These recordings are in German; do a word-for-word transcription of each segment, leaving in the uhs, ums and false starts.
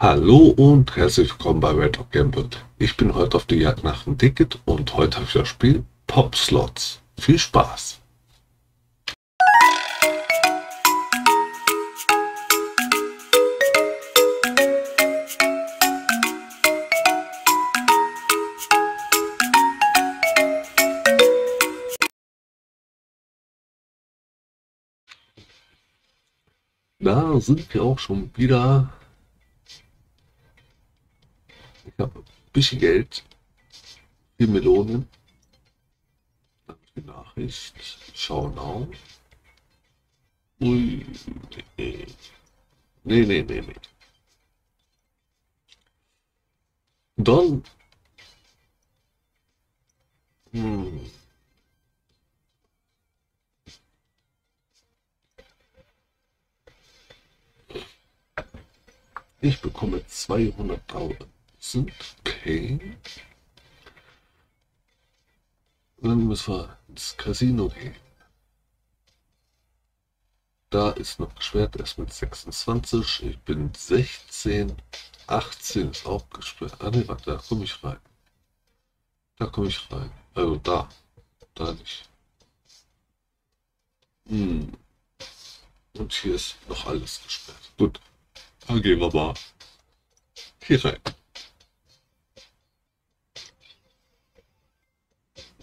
Hallo und herzlich willkommen bei Red Hog Gambit. Ich bin heute auf der Jagd nach dem Ticket und heute habe ich das Spiel Popslots. Viel Spaß! Da sind wir auch schon wieder. Ich habe ein bisschen Geld, vier Melonen. Die Nachricht, schauen auf. Ui, nee, nee, nee, nee. Dann, hm. Ich bekomme zweihunderttausend, okay. Dann müssen wir ins Casino gehen. Da ist noch gesperrt, erst mit sechsundzwanzig, ich bin sechzehn, achtzehn ist auch gesperrt. Ah ne, warte, da komme ich rein. Da komme ich rein, also da, da nicht. Hm. Und hier ist noch alles gesperrt, gut. Dann gehen wir mal hier rein.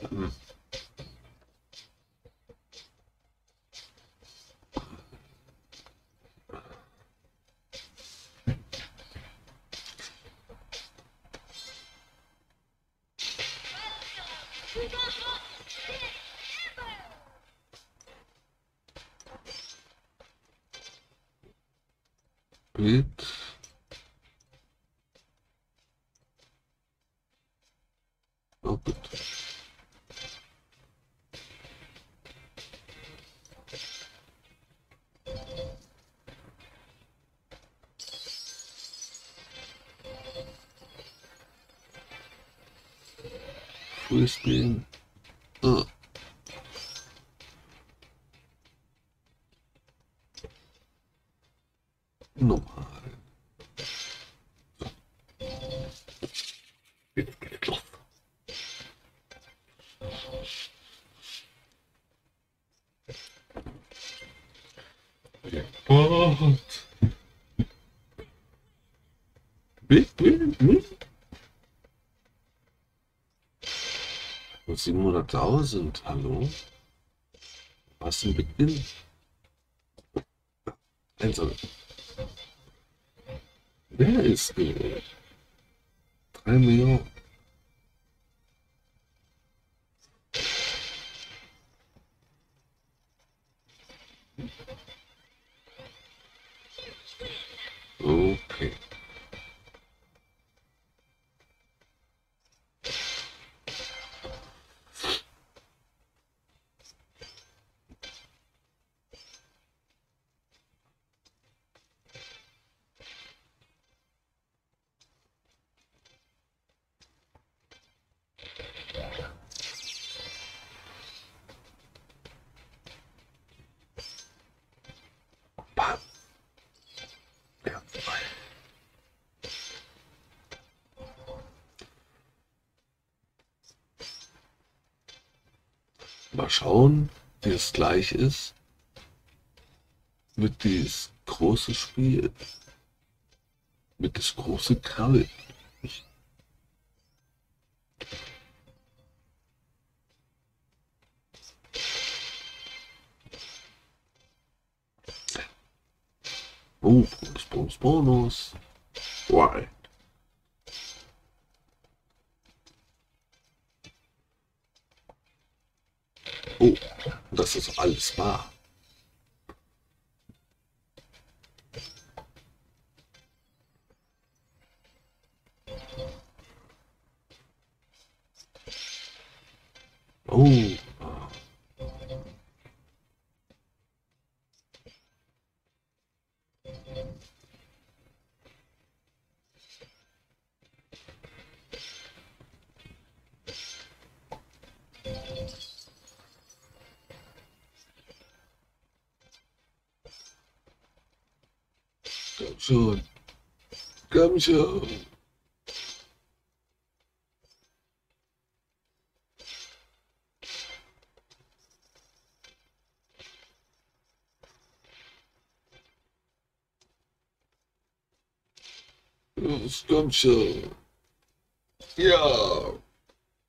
Hm. Bild. Oh, bitte. Fußspielen. Oh. Normal. So. Jetzt geht's los. Oh. siebenhunderttausend, hallo? Was denn bitte? Einsam. Wer ist denn? drei Millionen. Okay. Mal schauen, wie es gleich ist mit dieses große Spiel, mit das große Krabbel. Oh, Bonus, Bonus, Bonus. Why? Oh, das ist alles wahr. Oh. Schon Komm schon. Das kommt schon. Ja.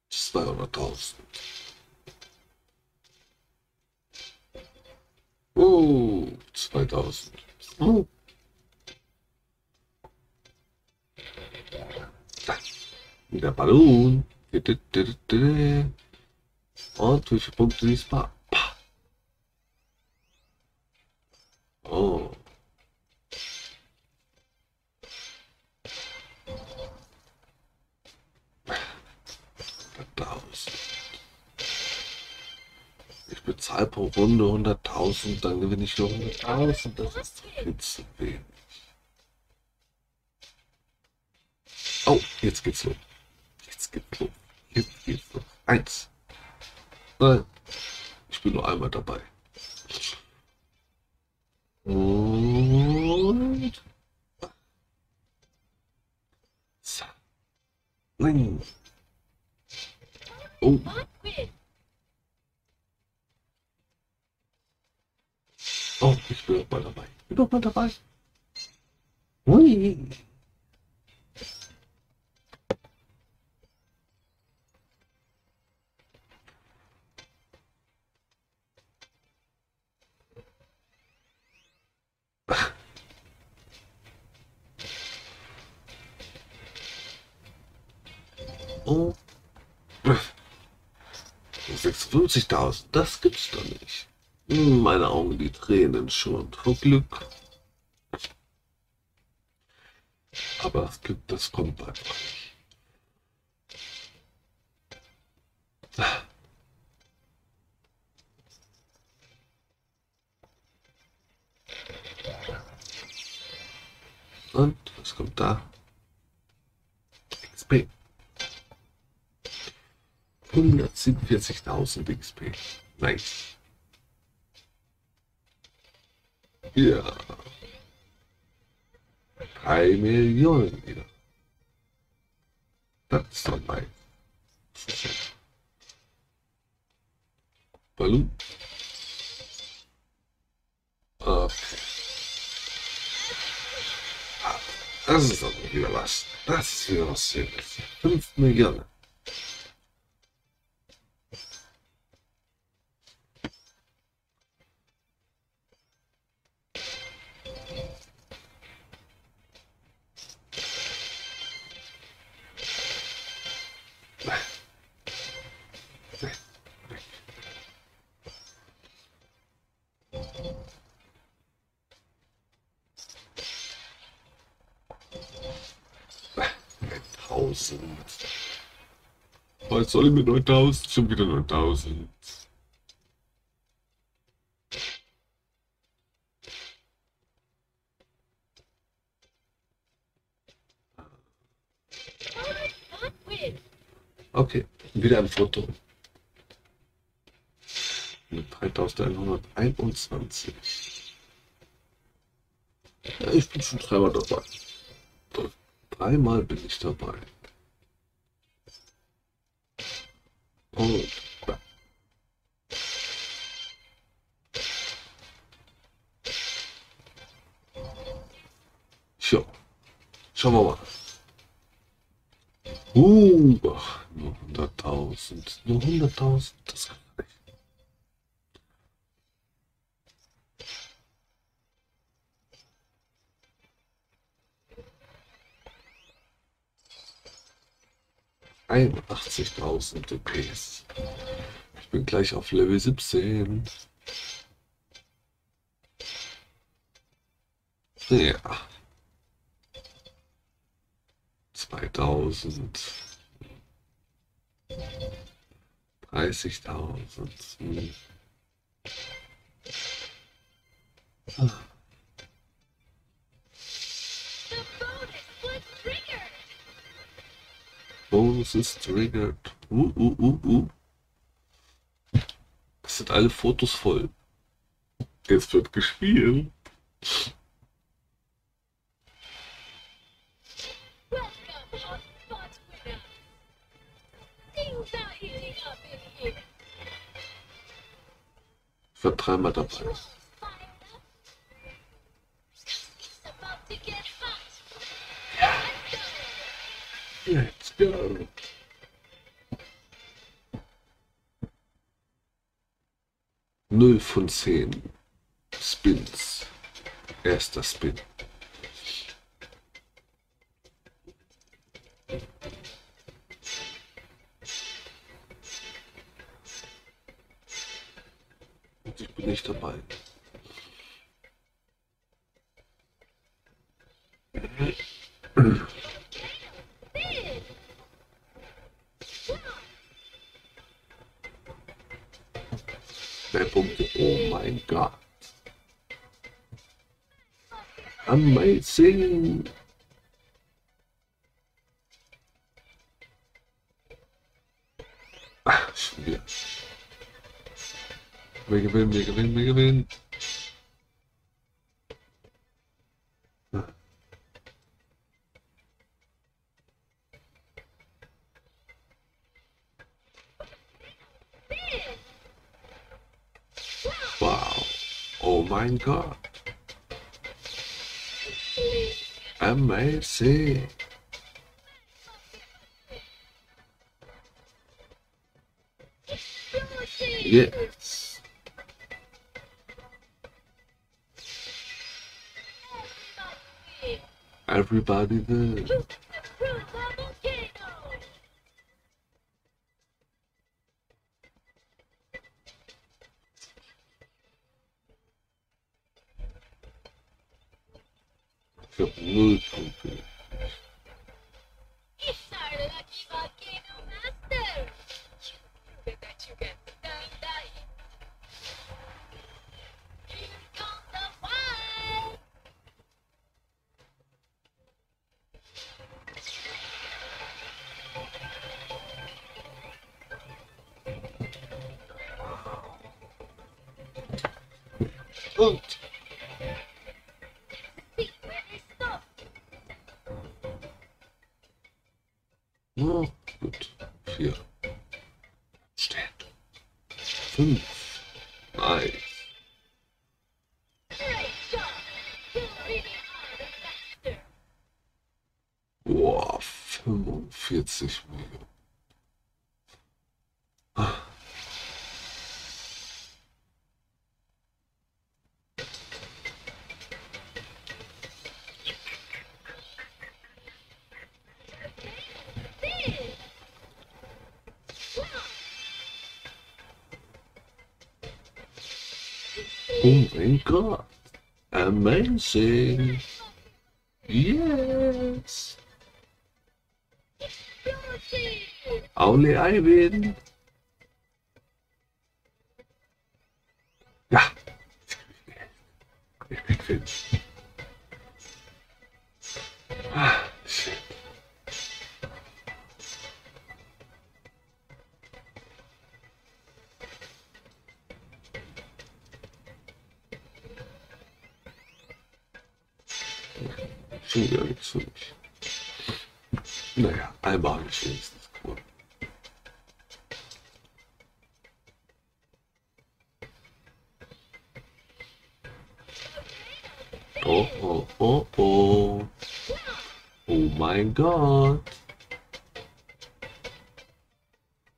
zweihunderttausend. Oh, zweitausend. Hm. Der Ballon. Und wie viele Punkte diesmal? Oh. hunderttausend. Ich bezahle pro Runde hunderttausend, dann gewinne ich nur hunderttausend. Das ist viel zu wenig. Oh, jetzt geht's los. Jetzt geht's los. Jetzt geht's los. Eins. Nein. Ich bin nur einmal dabei. Und. So. Nein. Oh. Oh, ich bin auch mal dabei. Ich bin auch mal dabei. Ui. Oh. sechsundfünfzigtausend, das gibt's doch nicht. Meine Augen, die Tränen schon vor Glück. Aber das Glück, das kommt einfach nicht. Und was kommt da? X P. hundertsiebenundvierzigtausend X P. Nice. Ja. drei Millionen wieder. Das ist doch nice. Ballon. Okay. Das ist doch wieder was. Das ist wieder was Schönes. fünf Millionen. Was soll ich mit neuntausend? Schon wieder neuntausend. Okay, wieder ein Foto. Mit dreitausendeinhunderteinundzwanzig. Ja, ich bin schon dreimal dabei. Dreimal bin ich dabei. Und da. So. Schauen wir mal. Uh, ach, nur hunderttausend. Nur hunderttausend. Das kann ich nicht. einundachtzigtausend D Ps. Ich bin gleich auf Level siebzehn. Ja. zweitausend. dreißigtausend. Hm. Bonus ist triggered. Uh, uh, uh, uh. Es sind alle Fotos voll. Jetzt wird gespielt. glaube dreimal dabei ist. Let's go! null von zehn Spins. Erster Spin. Und ich bin nicht dabei. Punkte. Oh mein Gott. Amazing. Ach, schon wieder. Wir gewinnen, wir gewinnen, wir gewinnen. Mein Gott. Amazing. Yes. Everybody there. Ich hab null Punkte. Und oh, gut. Vier. Steht. Fünf. Nice. Boah, fünfundvierzig Millionen. Ah. Oh mein Gott! Amazing! Yes! Only I win! Ja! Ich bin fit. Ah, shit. Schon wieder nichts für mich. Naja, einmal habe ich wenigstens gewonnen. Oh, oh, oh, oh. Oh mein Gott.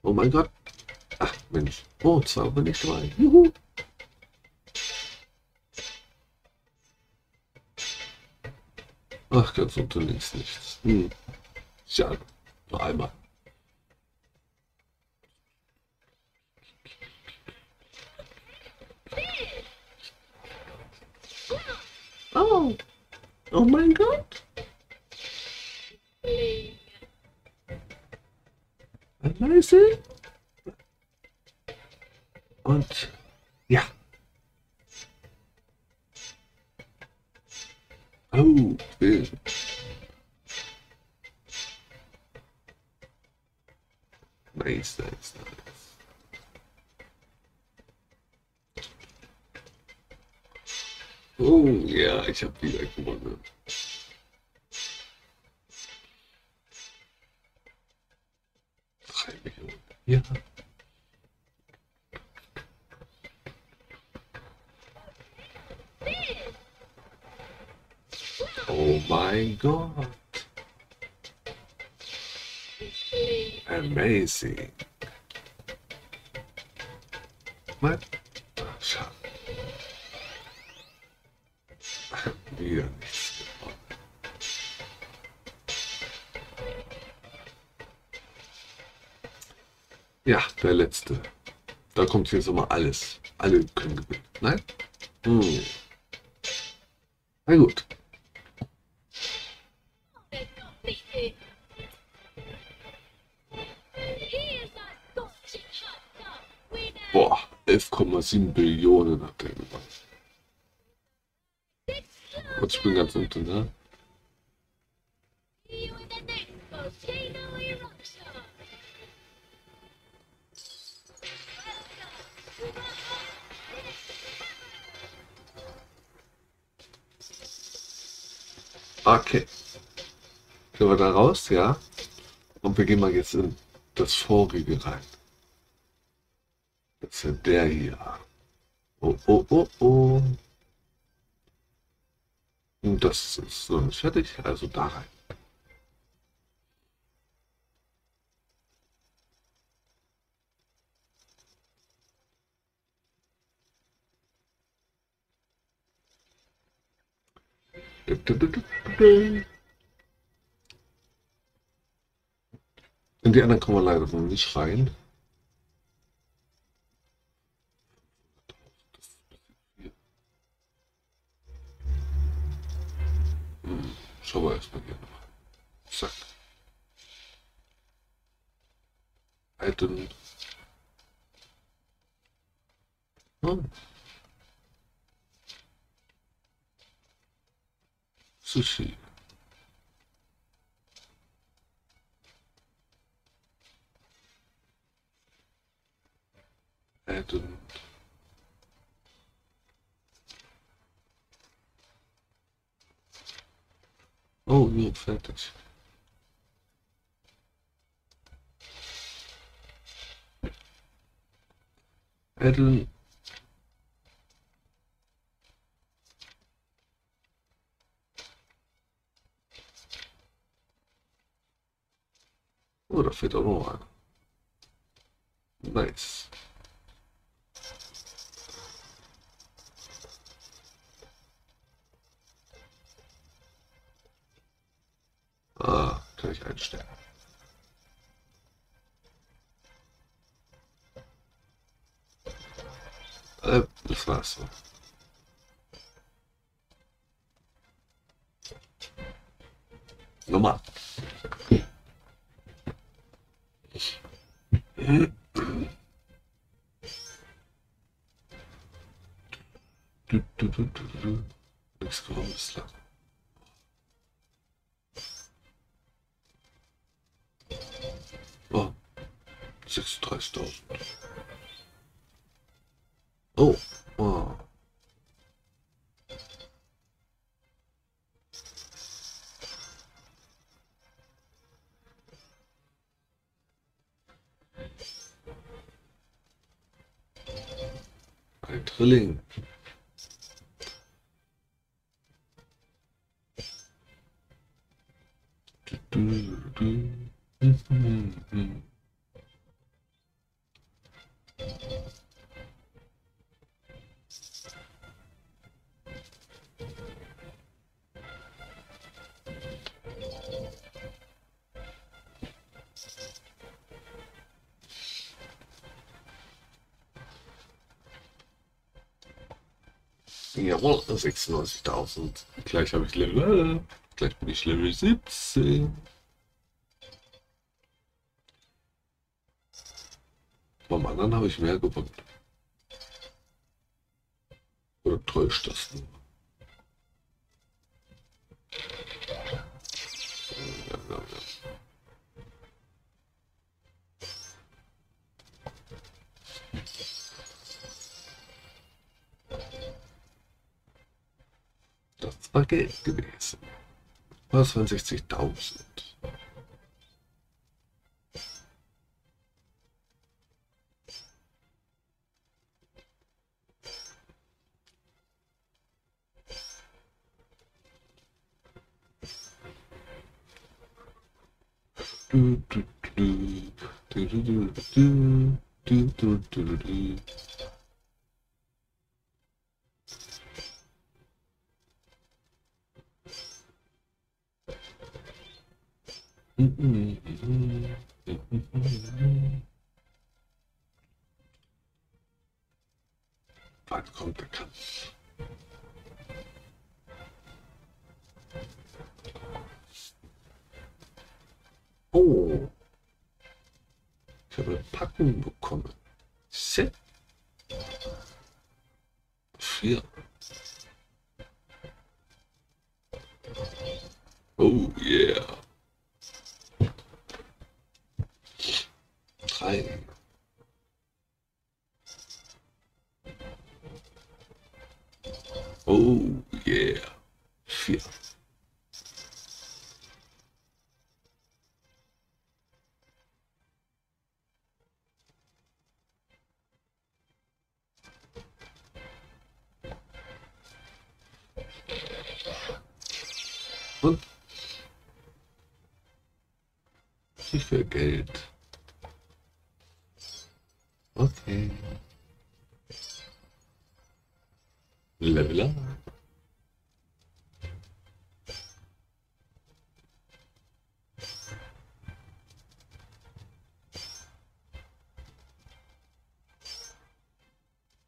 Oh mein Gott. Ach, Mensch. Oh, zwei bin ich dabei. Juhu. Ach, ganz unten links nichts. Hm. Schade. Noch einmal. Oh. Oh mein Gott. Und leise. Und ja. Oh, Bill. Nice, nice, nice. Oh ja, ich habe wieder gewonnen. Drei Millionen. Ja. mein Gott. Amazing. Was? Schade. Wieder nichts gewonnen. Ja, der letzte. Da kommt jetzt immer alles. Alle können gewinnen. Nein? Hm. Na gut. Boah, elf Komma sieben Billionen hat der gewonnen. Und ich bin ganz unten, ne? Okay. Können wir da raus, ja? Und wir gehen mal jetzt in das vorige rein. Jetzt ist der hier. Oh, oh, oh, oh. Und das ist noch nicht fertig, also da rein. In die anderen kommen wir leider noch nicht rein. Hm, schauen wir erstmal hier nochmal. Zack. Item. Hm. Sushi. Addend. Oh, gut, fertig. Addend. Oh, da fehlt auch noch einer. Nice. Ah, kann ich einstellen. Äh, das war's so. Nochmal. Du, du, du, du, du. Nichts gewonnen bislang. Oh, sechsunddreißigtausend. Oh, oh. Ein Drilling. Jawohl, sechsundneunzigtausend. Gleich habe ich Level. Gleich bin ich Level siebzehn. Beim anderen habe ich mehr gewonnen. Oder täuscht das nur? Ja, ja, ja. Das war Geld gewesen. Das waren sechzigtausend. Du, du, du, du, du, du, du, du, du, du, du. Wann kommt der Kampf? Oh, ich habe eine Packung bekommen. Set. Vier. Oh yeah. Drei. Oh yeah. Vier. Und sicher Geld. Okay. Level up.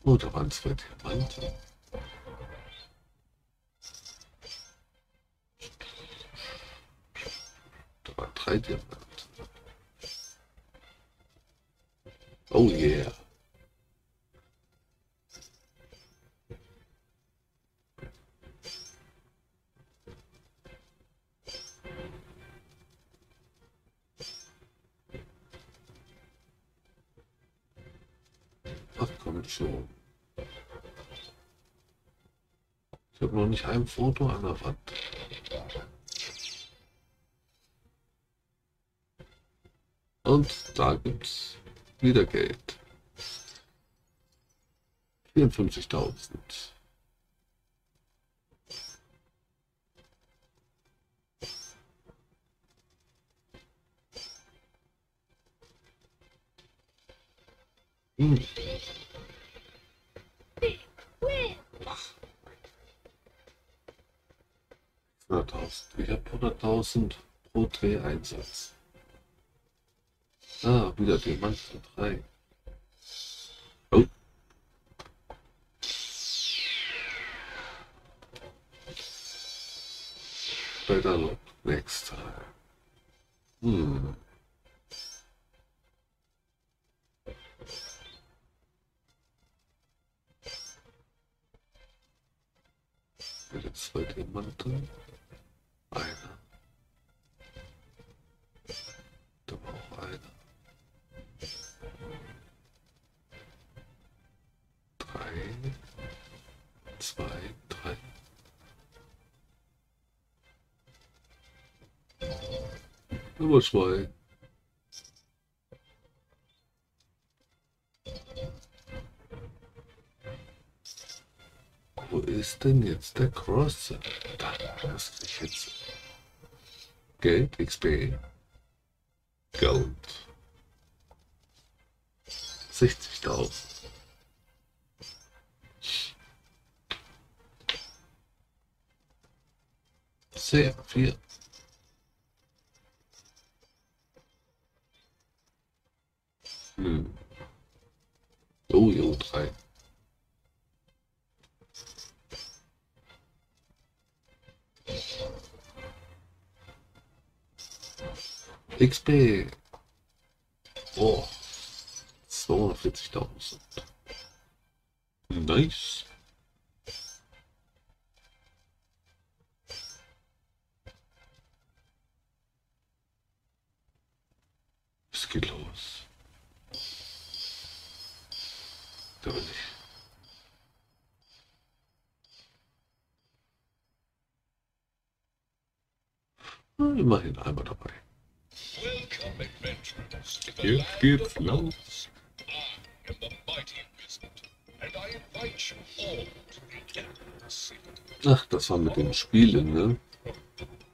Oh, da waren zwei Diamanten. Oh yeah. Ach komm schon. Ich habe noch nicht ein Foto an der Wand. Und da gibt's wieder Geld. vierundfünfzigtausend. Hm. Ach. hunderttausend. Ich habe hunderttausend pro Dreheinsatz. Ah, wieder Diamanten drei. Oh. Better luck next time. Hm. Wieder zwei Diamanten. Einer. Da war auch einer. Zwei, drei. Nummer zwei. Wo ist denn jetzt der Crosser? Da lass ich jetzt. Geld X P. Gold. sechzigtausend. Sehr viel. Hm. Oh, jo, drei. X P. Oh. zweihundertvierzigtausend. Nice. Geht los. Da bin ich. Na, immerhin einmal dabei. Jetzt geht's los. Ach, das war mit den Spielen, ne?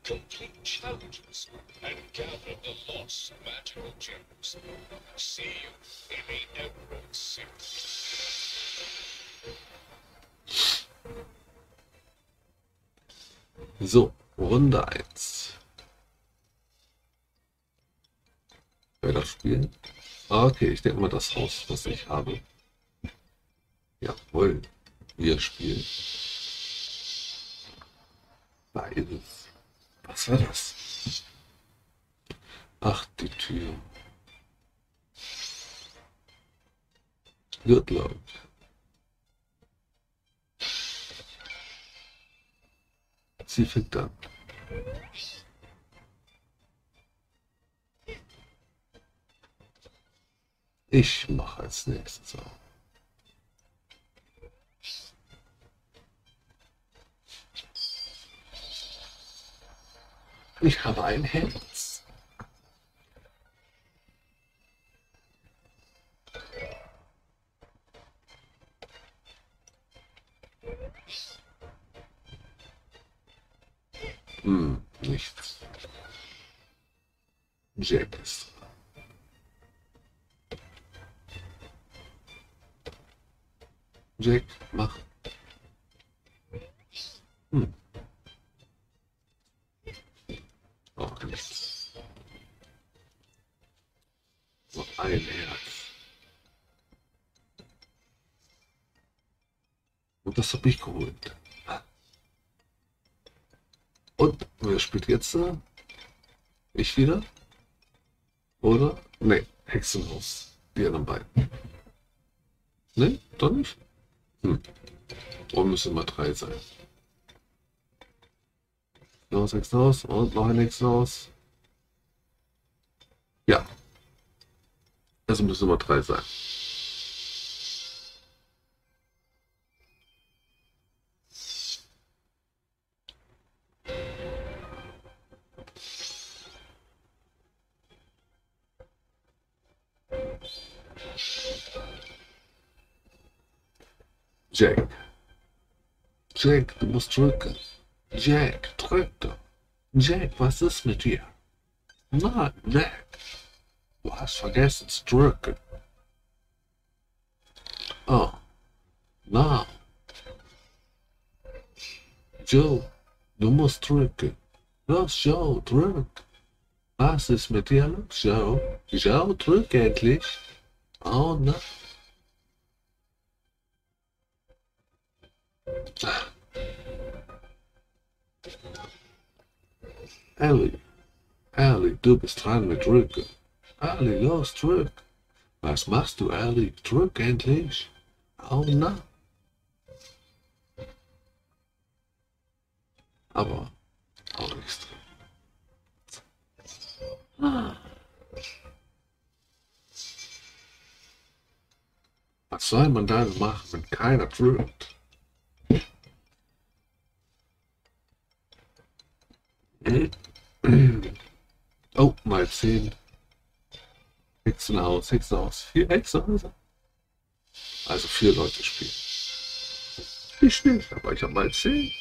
Complete challenges and gather the lost magical gems. See you in a network six. So, Runde eins. Wer das spielen? Ah, okay, ich denke mal das Haus, was ich habe. Jawohl, wir spielen. Da ist es. Was war das? Ach, die Tür. Good luck. Sie fängt an. Ich mache als nächstes auf. Ich habe ein Herz. Hm, nichts. Jack ist dran. Jack, mach. Hm. Auch nichts. Noch ein Herz. Und das habe ich geholt. Und wer spielt jetzt? Ich wieder? Oder? Ne, Hexenhaus. Die anderen beiden. Ne, doch nicht? Hm. Warum müssen immer drei sein? Noch ein Hexenhaus und noch ein Hexenhaus. Ja. Also müssen immer drei sein. Jack. Jack, du musst drücken. Jack, drück doch. Jack, was ist mit dir? Nein, Jack. Du hast vergessen zu drücken. Oh. Na. Joe, du musst drücken. Los, Joe, drück. Was ist mit dir, los, Joe? Joe, drück endlich. Oh, nein. Ali, Ali, du bist dran mit drücken. Ali, los, drück. Was machst du, Ali? Drück endlich. Oh nein. Aber auch nichts drin. Was soll man dann machen, wenn keiner drückt? Oh, mal zehn. Hexenhaus, Hexenhaus, vier Hexenhäuser. Also vier Leute spielen. Nicht schlecht, aber ich habe mal zehn.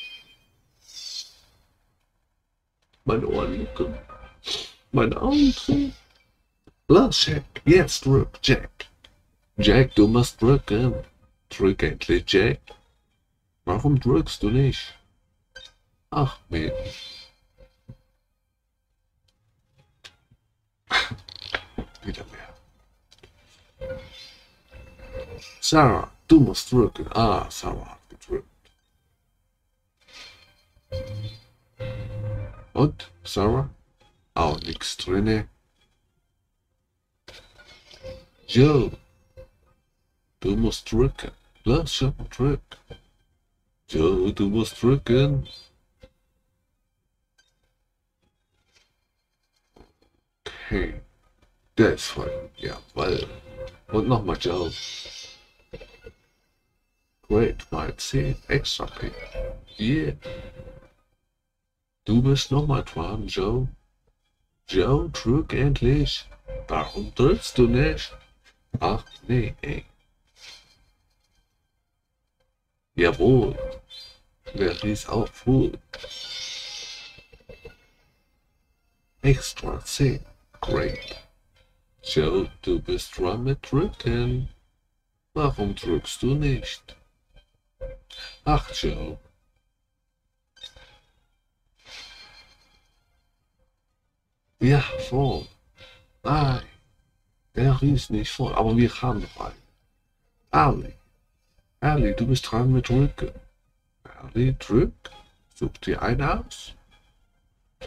Meine Ohren jucken. Meine Augen drehen. Los, Jack, jetzt drück, Jack. Jack, du musst drücken. Drück endlich, Jack. Warum drückst du nicht? Ach, Mensch. Wieder mehr. Sarah, du musst drücken. Ah, Sarah hat gedrückt. Und, Sarah? Auch nichts drinne. Joe, du musst drücken. Lass schon drücken. Joe, du musst drücken. Okay. Der ist voll. Jawohl. Und nochmal Joe. Great, mal zehn extra Pick. Yeah. Du bist nochmal dran, Joe. Joe, drück endlich. Warum drückst du nicht? Ach, nee, ey. Jawohl. Der Ries auch voll. Extra zehn. Great. Joe, du bist dran mit drücken. Warum drückst du nicht? Ach, Joe. Ja, voll. Nein. Der ist nicht voll, aber wir haben noch einen. Ali. Ali, du bist dran mit drücken. Ali, drück. Such dir einen aus.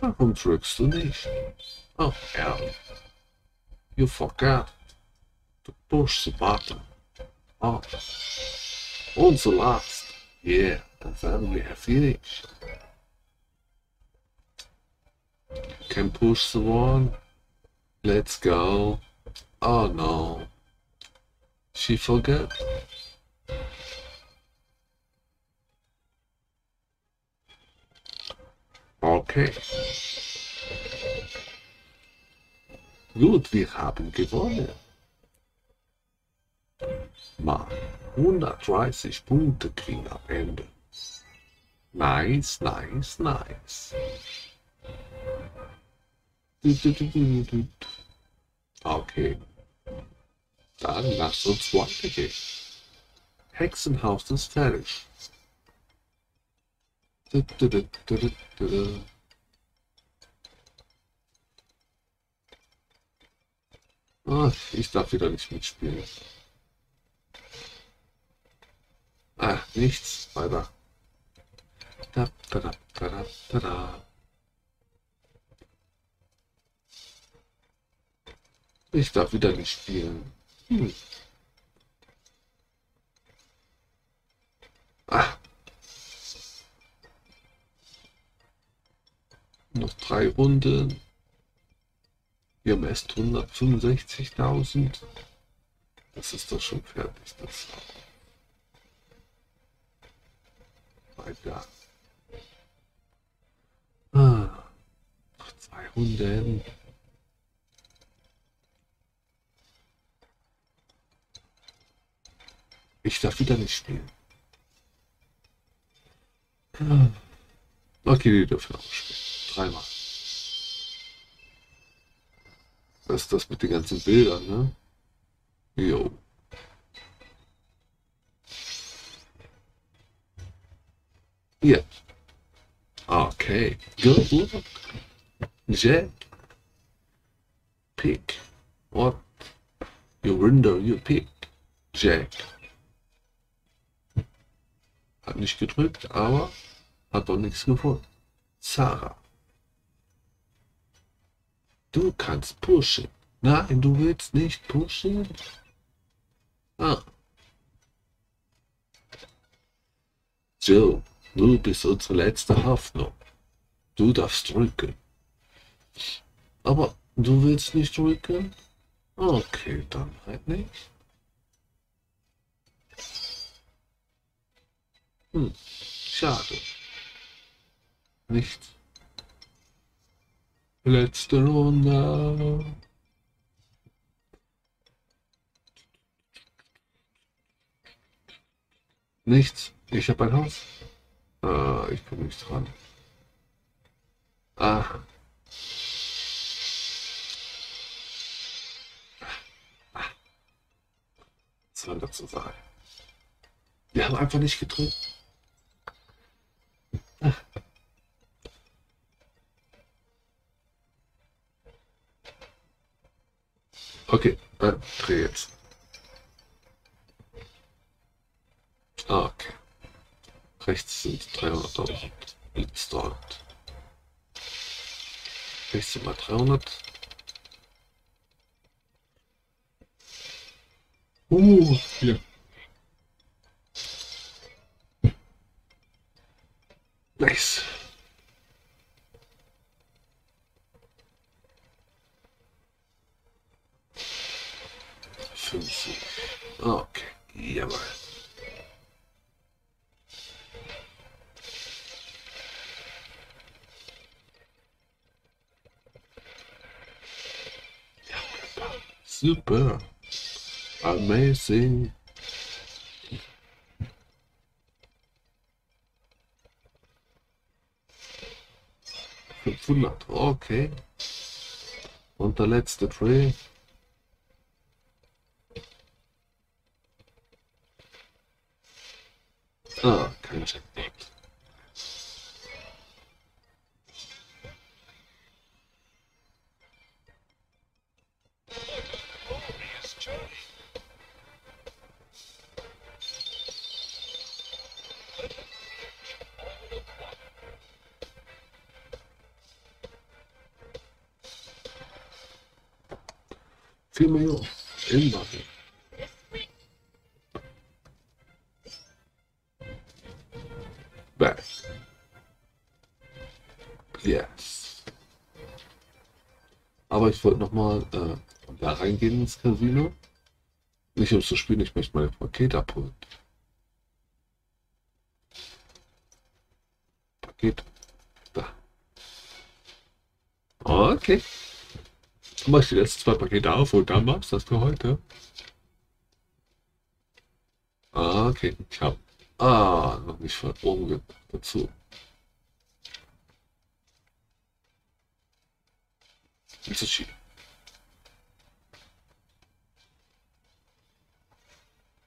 Warum drückst du nicht? Oh, Ali. You forgot to push the button. Oh. Und the last. Yeah, and then we have finished. Can push the one. Let's go. Oh no. She forgot. Okay. Gut, wir haben gewonnen. Mal hundertdreißig Punkte kriegen am Ende. Nice, nice, nice. Okay. Dann lasst uns weitergehen. Hexenhaus ist fertig. Ach, ich darf wieder nicht mitspielen. Ach, nichts weiter. Da, da, da, da, da, da. Ich darf wieder nicht spielen. Hm. Ach. Noch drei Runden. Wir haben erst hundertfünfundsechzigtausend. Das ist doch schon fertig. Das weiter. Ah, noch zwei Runden. Ich darf wieder nicht spielen. Okay, die dürfen auch spielen. Dreimal. Was ist das mit den ganzen Bildern, ne? Jo. Ja. Okay. Good luck. Jet. Pick. What? You render, you pick. Jack. Hat nicht gedrückt, aber hat doch nichts gefunden. Sarah. Du kannst pushen. Nein, du willst nicht pushen. Ah. Joe, du bist unsere letzte Hoffnung. Du darfst drücken. Aber du willst nicht drücken? Okay, dann halt nicht. Hm, schade. Nichts. Letzte Runde. Nichts. Ich habe ein Haus. Ah, ich bin nicht dran. Ach. Ach. Was soll dazu sagen? Wir haben einfach nicht gedrückt. Ach. Okay, dann dreh jetzt. Ah, okay. Rechts sind dreihunderttausend. Jetzt dort. Rechts sind mal dreihundert. Uh, hier. Nice. fünfzig. Okay, jawohl. Ja, super. Amazing. fünfhundert, okay. Und der letzte Tree. Ah, kein Check. Viel mehr im Waffen. Back. Yes. Aber ich wollte nochmal äh, da reingehen ins Casino. Nicht um zu spielen, ich möchte meine Pakete abholen. Paket. Da. Okay. Mach ich die letzten zwei Pakete auf und dann machst du das für heute. Ah, okay, ich habe ah, noch nicht von oben dazu. Jetzt ist schief.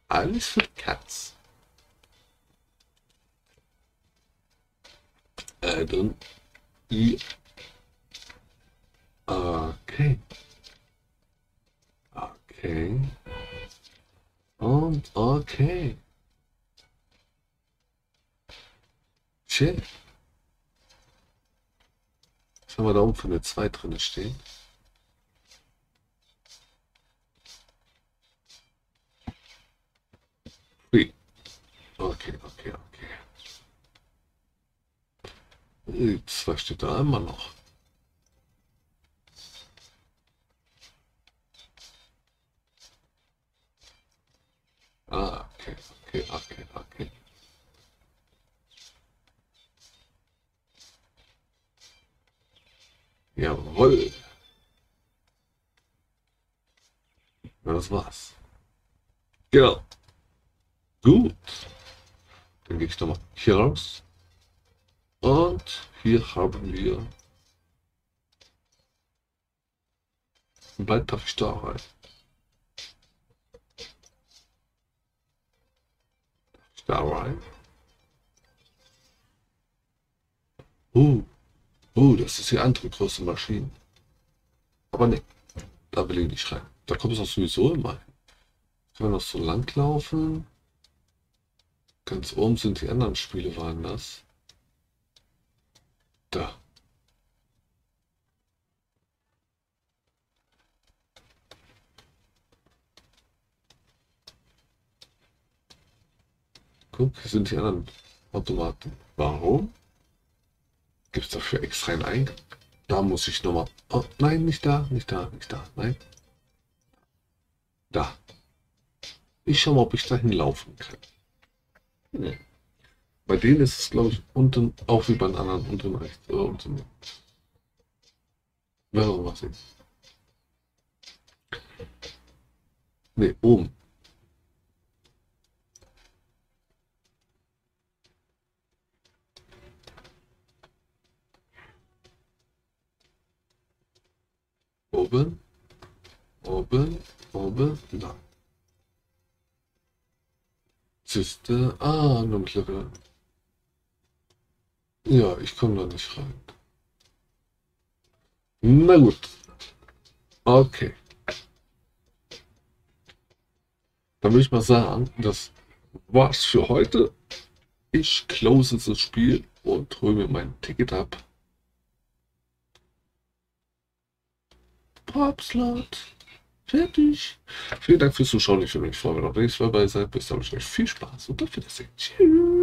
Alles für Katz. Äh, dann I. Okay. Okay. Und okay. Shit. Was haben wir da oben für eine zwei drin stehen? Okay, okay, okay. Jetzt, was steht da immer noch? Ah, okay, okay, okay, okay. Jawohl. Ja, das war's. Genau. Gut. Dann gehe ich nochmal hier raus. Und hier haben wir ein Band auf da rein. Da rein. Uh, uh, das ist die andere große Maschine. Aber ne, da will ich nicht rein. Da kommt es auch sowieso immer hin. Können wir noch so lang laufen? Ganz oben sind die anderen Spiele, waren das. Da. Guck, hier sind die anderen Automaten. Warum? Gibt es dafür extra einen Eingang? Da muss ich nochmal... Oh, nein, nicht da, nicht da, nicht da, nein. Da. Ich schau mal, ob ich dahin laufen kann. Nee. Bei denen ist es, glaube ich, unten, auch wie bei den anderen, unten rechts. Oder unten. Wer soll was sehen? Ne, oben. Oben, oben, oben, da. Ziste, ah, nur mittlere. Ja, ich komme da nicht rein. Na gut. Okay. Dann würde ich mal sagen, das war's für heute. Ich close das Spiel und hole mir mein Ticket ab. Popslot. Fertig. Vielen Dank fürs Zuschauen. Ich würde mich freuen, wenn ihr auch nächstes Mal dabei seid. Bis dann, wünsche ich euch viel Spaß und auf Wiedersehen. Tschüss.